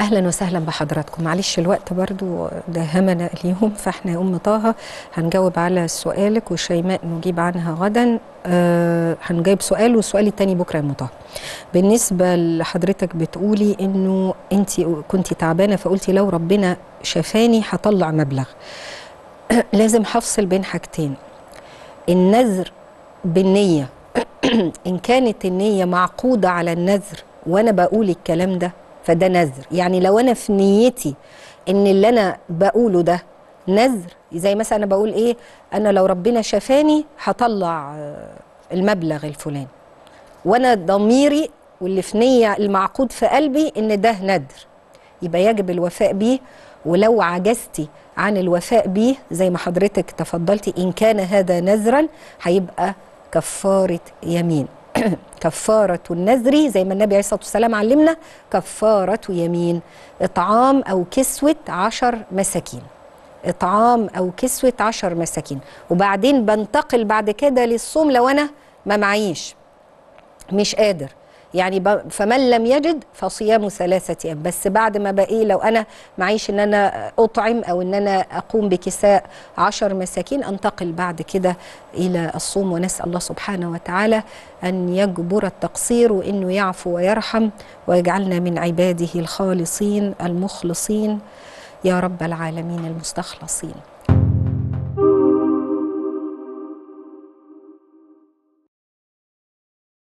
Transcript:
أهلا وسهلا بحضراتكم. معلش الوقت برضو ده همنا اليوم، فاحنا يا أم طه هنجاوب على سؤالك وشيماء نجيب عنها غدا. هنجاوب سؤال والسؤال التاني بكرة يا أم طه. بالنسبة لحضرتك بتقولي إنه أنت كنت تعبانة فقلتي لو ربنا شفاني هطلع مبلغ. لازم هفصل بين حاجتين، النذر بالنية. إن كانت النية معقودة على النذر وأنا بقول الكلام ده فده نذر، يعني لو أنا في نيتي إن اللي أنا بقوله ده نذر، زي مثلا أنا بقول إيه، أنا لو ربنا شفاني هطلع المبلغ الفلاني، وأنا ضميري واللي في نية المعقود في قلبي إن ده نذر، يبقى يجب الوفاء بيه. ولو عجزتي عن الوفاء بيه زي ما حضرتك تفضلتي، إن كان هذا نذرا هيبقى كفارة يمين. كفارة النذر زي ما النبي عليه الصلاة والسلام علمنا كفارة يمين، إطعام أو كسوة 10 مساكين، إطعام أو كسوة 10 مساكين. وبعدين بنتقل بعد كده للصوم لو أنا ما معيش، مش قادر يعني، فمن لم يجد فصيام 3 أيام. بس بعد ما بقي لو أنا معيش إن أنا أطعم أو إن أنا أقوم بكساء 10 مساكين، أنتقل بعد كده إلى الصوم. ونسأل الله سبحانه وتعالى أن يجبر التقصير وإنه يعفو ويرحم ويجعلنا من عباده الخالصين المخلصين يا رب العالمين المستخلصين.